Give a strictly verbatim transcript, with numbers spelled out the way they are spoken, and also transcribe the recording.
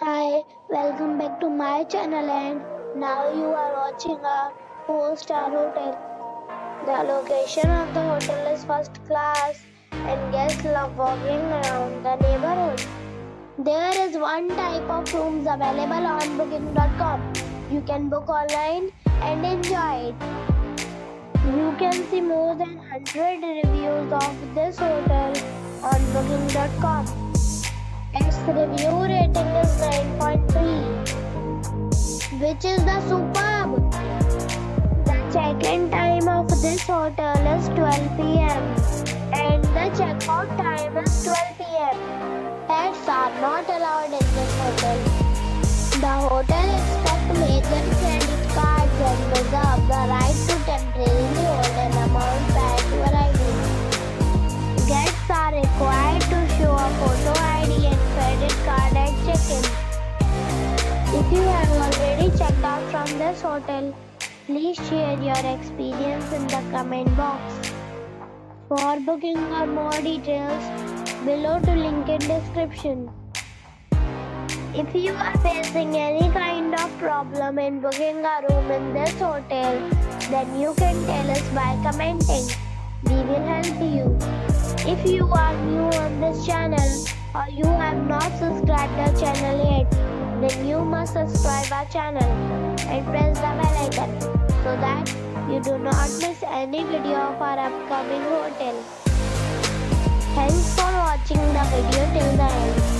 Hi, welcome back to my channel, and now you are watching a four-star hotel. The location of the hotel is first class and guests love walking around the neighborhood. There is one type of rooms available on booking dot com. You can book online and enjoy it. You can see more than one hundred reviews of this hotel on booking dot com. Its review rating is nine point three, which is the superb. The check-in time of this hotel is twelve p m and the check-out time is twelve p m Pets are not allowed in this hotel. The hotel accepts major credit cards and reserves the right to temporarily hold an amount prior to arrival. Guests are required to show a photo I D and credit card at check-in. If you have already checked out from this hotel, please share your experience in the comment box. For booking or more details, below to link in description. If you are facing any kind of problem in booking a room in this hotel, then you can tell us by commenting. We will help you. If you are new on this channel, or you have not subscribed our channel yet, then you must subscribe our channel and press the bell icon so that you do not miss any video of our upcoming hotel. Thanks for watching the video till the end.